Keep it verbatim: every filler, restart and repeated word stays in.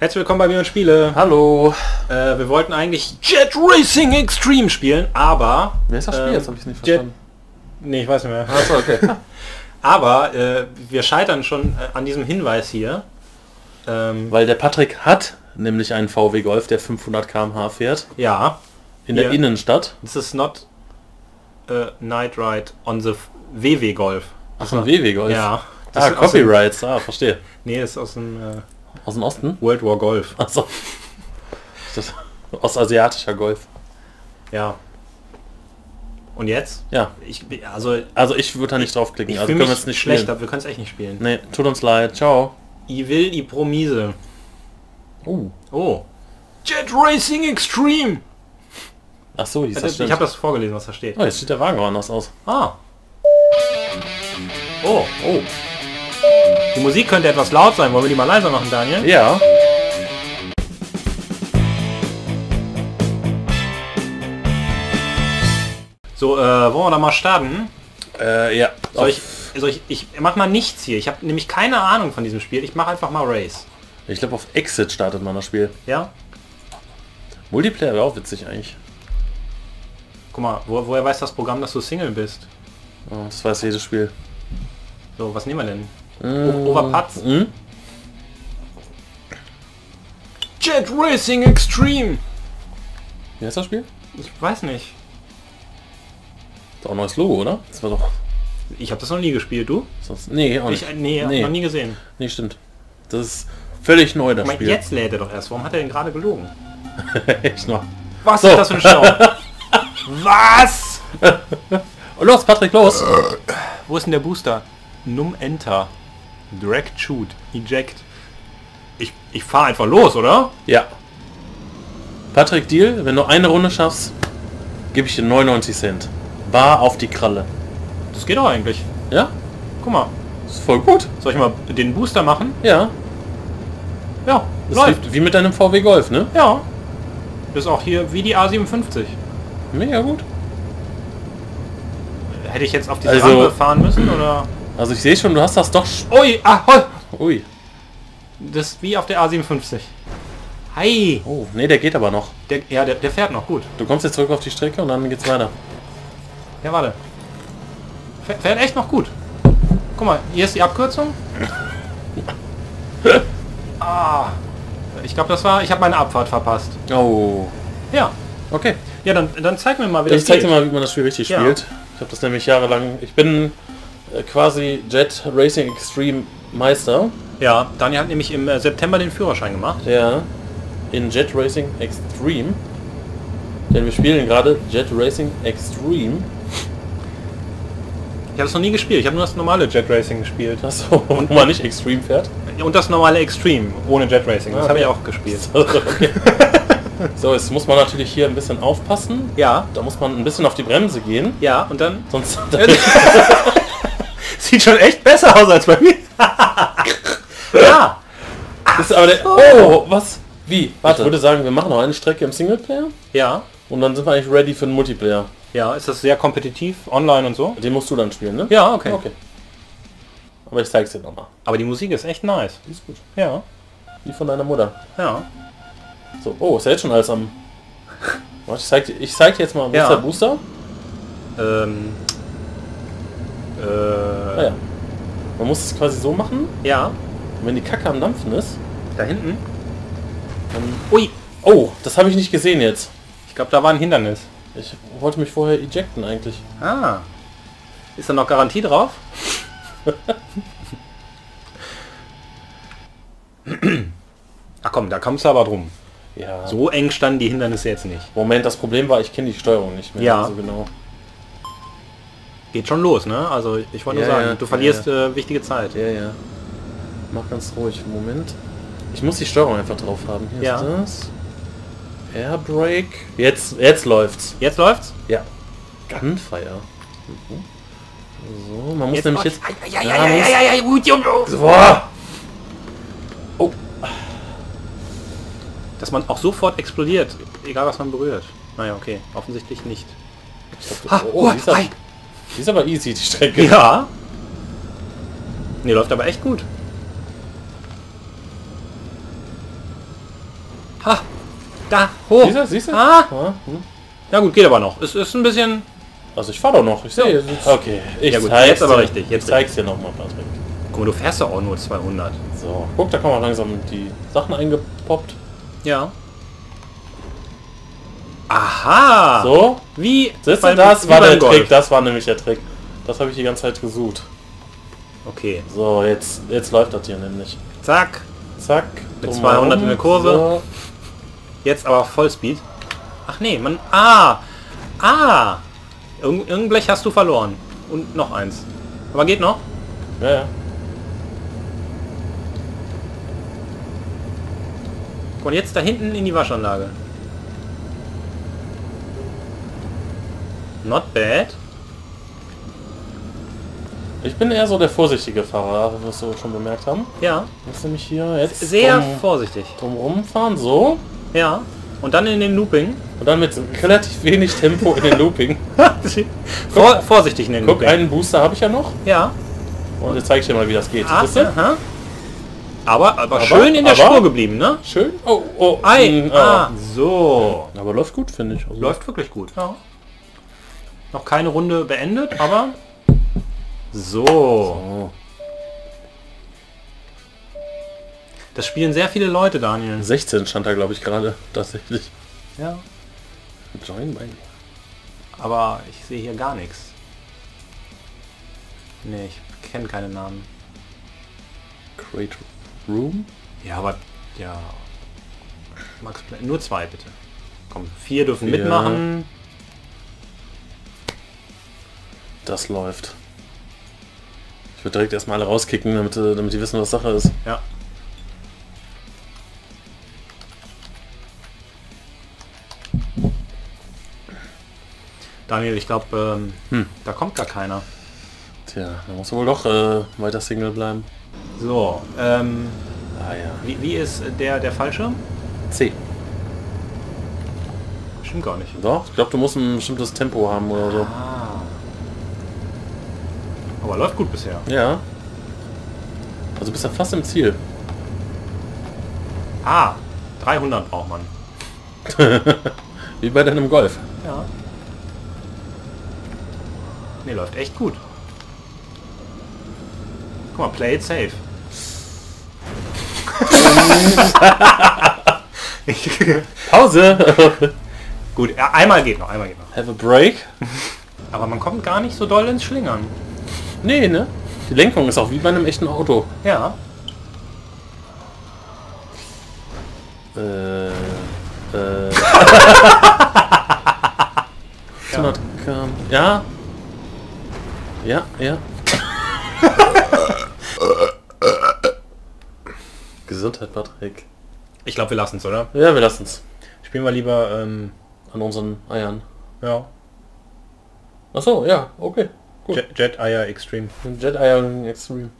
Herzlich willkommen bei mir und Spiele. Hallo. Äh, wir wollten eigentlich Jet Racing Extreme spielen, aber... Wer ist das Spiel? Ähm, Jetzt habe ich es nicht verstanden. Jet... Nee, ich weiß nicht mehr. Achso, okay. Aber äh, wir scheitern schon äh, an diesem Hinweis hier. Ähm, Weil der Patrick hat nämlich einen V W-Golf, der fünfhundert Kilometer pro Stunde fährt. Ja. In der Innenstadt. This is not a night ride on the W W-Golf. Ach, ein W W-Golf? Ja. Das ah, Copyrights. Ah, verstehe. Nee, ist aus dem... Äh, Aus dem Osten? World War Golf. Achso. Ostasiatischer Golf. Ja. Und jetzt? Ja. Ich, also, also ich würde da nicht draufklicken. Ich also können wir es nicht schlecht spielen. Ab. Wir können es echt nicht spielen. Nee, tut uns leid. Ciao. Ich will die Promise. Oh. Oh. Jet Racing Extreme. Ach so, hieß das. Ich habe das vorgelesen, was da steht. Oh, jetzt sieht der Wagen auch anders aus. Ah. Oh. Oh. Die Musik könnte etwas laut sein. Wollen wir die mal leiser machen, Daniel? Ja. So, äh, wollen wir da mal starten? Äh, ja. Soll ich, soll ich, ich mach mal nichts hier. Ich habe nämlich keine Ahnung von diesem Spiel. Ich mache einfach mal Race. Ich glaube, auf Exit startet man das Spiel. Ja. Multiplayer wäre auch witzig eigentlich. Guck mal, wo, woher weiß das Programm, dass du Single bist? Oh, das weiß jedes Spiel. So, was nehmen wir denn? Overputz. Hm? Jet Racing Extreme! Wie heißt das Spiel? Ich weiß nicht. Ist auch ein neues Logo, oder? Das war doch... Ich habe das noch nie gespielt, du? Sonst... Nee, auch nicht. Ich, nee, nee, noch nie gesehen. Nee, stimmt. Das ist völlig neu, das ich mein, Spiel. Jetzt lädt er doch erst. Warum hat er denn gerade gelogen? Echt noch. Was so. Ist das für ein Stau? Was? Los, Patrick, los! Wo ist denn der Booster? Num Enter. Direct Shoot. Eject. Ich, ich fahre einfach los, oder? Ja. Patrick, Deal, wenn du eine Runde schaffst, gebe ich dir neunundneunzig Cent. Bar auf die Kralle. Das geht doch eigentlich. Ja? Guck mal. Das ist voll gut. Soll ich mal den Booster machen? Ja. Ja, das läuft. Wie mit deinem V W Golf, ne? Ja. Das ist auch hier wie die A siebenundfünfzig. Mega gut. Hätte ich jetzt auf diese also, Rampe fahren müssen, oder... Also ich sehe schon, du hast das doch... Ui, ah, hol. Ui. Das ist wie auf der A siebenundfünfzig. Hi. Oh, nee, der geht aber noch. Der, ja, der, der fährt noch, gut. Du kommst jetzt zurück auf die Strecke und dann geht's weiter. Ja, warte. Fährt, fährt echt noch gut. Guck mal, hier ist die Abkürzung. Ah. Ich glaube, das war... Ich habe meine Abfahrt verpasst. Oh. Ja. Okay. Ja, dann, dann zeig mir mal, wie das geht. Ich zeig dir mal, wie man das Spiel richtig ja. spielt. Ich habe das nämlich jahrelang... Ich bin... quasi Jet Racing Extreme Meister. Ja, Daniel hat nämlich im September den Führerschein gemacht. Ja, in Jet Racing Extreme. Denn wir spielen gerade Jet Racing Extreme. Ich habe es noch nie gespielt, ich habe nur das normale Jet Racing gespielt. Achso, und wo man nicht Extreme fährt? Und das normale Extreme, ohne Jet Racing, das ah, okay. habe ich auch gespielt. So, okay. So, jetzt muss man natürlich hier ein bisschen aufpassen. Ja. Da muss man ein bisschen auf die Bremse gehen. Ja, und dann... Sonst... Dann Sieht schon echt besser aus als bei mir. Ja. Das ist aber der, oh, was? Wie? Warte. Ich würde sagen, wir machen noch eine Strecke im Singleplayer. Ja. Und dann sind wir eigentlich ready für den Multiplayer. Ja, ist das sehr kompetitiv, online und so? Den musst du dann spielen, ne? Ja, okay. okay. Aber ich zeig's dir nochmal. Aber die Musik ist echt nice. Die ist gut. Ja. Die von deiner Mutter. Ja. So, oh, ist ja jetzt schon alles am... Warte, ich zeig dir, ich zeig dir jetzt mal, wo ja. ist der Booster? Ähm... Äh, ah ja. Man muss es quasi so machen. Ja. Und wenn die Kacke am Dampfen ist. Da hinten. Dann Ui! Oh, das habe ich nicht gesehen jetzt. Ich glaube, da war ein Hindernis. Ich wollte mich vorher ejecten eigentlich. Ah. Ist da noch Garantie drauf? Ach komm, da kommst du aber drum. Ja. So eng standen die Hindernisse jetzt nicht. Moment, das Problem war, ich kenne die Steuerung nicht mehr. Ja. So genau. Geht schon los, ne? Also ich wollte ja, nur sagen, ja, du verlierst ja, ja. Äh, wichtige Zeit. Ja, ja. Mach ganz ruhig. Moment. Ich muss die Steuerung einfach drauf haben. Hier ja. ist das. Airbrake. Jetzt, jetzt läuft's. Jetzt läuft's? Ja. Gunfire. Mhm. So, man muss jetzt nämlich jetzt... Ja, ja, ja, ja, ja, ja, ja, gut, Junge. Boah. Oh. Dass man auch sofort explodiert, egal was man berührt. Naja, okay. Offensichtlich nicht. Ha, oh, oh, die ist aber easy, die Strecke. Ja. Nee, läuft aber echt gut. Ha! Da! Hoch! Siehst du? Siehst du? Ah. Ja. Hm. Ja gut, geht aber noch. Es ist ein bisschen... Also ich fahr doch noch. Ich sehe es. Okay. Ich ja gut, jetzt aber richtig. Jetzt ich zeig's dir nochmal, Patrick. Guck mal, du fährst ja auch nur zweihundert. So. Guck, da kommen auch langsam die Sachen eingepoppt. Ja. Aha! So? Wie? Siehst du, das war der Trick. Das war nämlich der Trick. Das habe ich die ganze Zeit gesucht. Okay. So, jetzt, jetzt läuft das hier nämlich. Zack. Zack. Mit zweihundert um. In der Kurve. So. Jetzt aber Vollspeed. Ach nee, man... Ah! Ah! Irg irgendein Blech hast du verloren. Und noch eins. Aber geht noch? Ja, ja. Und jetzt da hinten in die Waschanlage. Not bad. Ich bin eher so der vorsichtige Fahrer, wie wir es so schon bemerkt haben. Ja. Lass mich hier jetzt sehr drum, vorsichtig drumherum fahren, so. Ja. Und dann in den Looping. Und dann mit relativ wenig Tempo in den Looping. Vor, vorsichtig in den Looping. Guck, einen Booster habe ich ja noch. Ja. Und jetzt zeige ich dir mal, wie das geht. Ach, aha. Aber, aber, aber schön in der aber, Spur geblieben, ne? Schön. Oh, oh. Ein. Ah, so. Aber läuft gut, finde ich. Also läuft wirklich gut. Ja. Noch keine Runde beendet, aber... So. so. Das spielen sehr viele Leute, Daniel. sechzehn stand da, glaube ich, gerade. Tatsächlich. Ja. Join by. Aber ich sehe hier gar nichts. Nee, ich kenne keine Namen. Create Room? Ja, aber... Ja. Max, nur zwei, bitte. Komm, vier dürfen vier. mitmachen. Das läuft. Ich würde direkt erstmal alle rauskicken, damit, damit die wissen, was Sache ist. Ja. Daniel, ich glaube, ähm, hm. da kommt gar keiner. Tja, da muss wohl doch äh, weiter Single bleiben. So, ähm, ah, ja. wie, wie ist der, der Fallschirm? C. Stimmt gar nicht. Doch, ich glaube, du musst ein bestimmtes Tempo haben oder so. Ah. Aber läuft gut bisher. Ja. Also bist du fast im Ziel. Ah, dreihundert braucht man. Wie bei deinem Golf. Ja. Nee, läuft echt gut. Guck mal, play it safe. Pause. Gut, einmal geht noch, einmal geht noch. Have a break. Aber man kommt gar nicht so doll ins Schlingern. Nee, ne? Die Lenkung ist auch wie bei einem echten Auto. Ja. Äh... Äh... ja. ja. Ja, ja. Gesundheit, Patrick. Ich glaube, wir lassen es, oder? Ja, wir lassen es. Spielen wir lieber ähm, an unseren Eiern. Ja. Ach so, ja, okay. Jet Racing Extreme. Jet Racing Extreme.